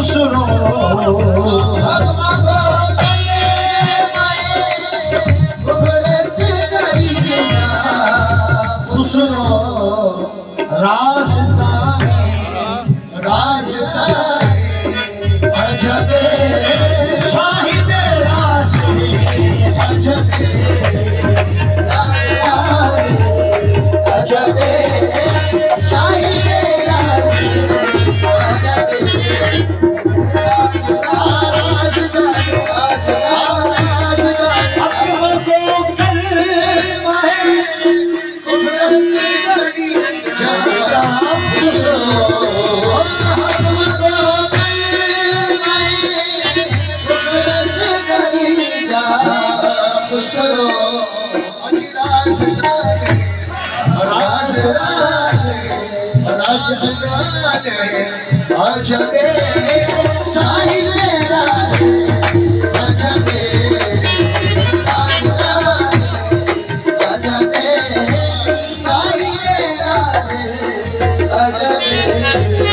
खुसरो खुसरो रास्ता रास्ता अजब शाहिद रास्ते अजब अजब शाहिद अजबे साहिल अजबे अजबे साहिल अजबे।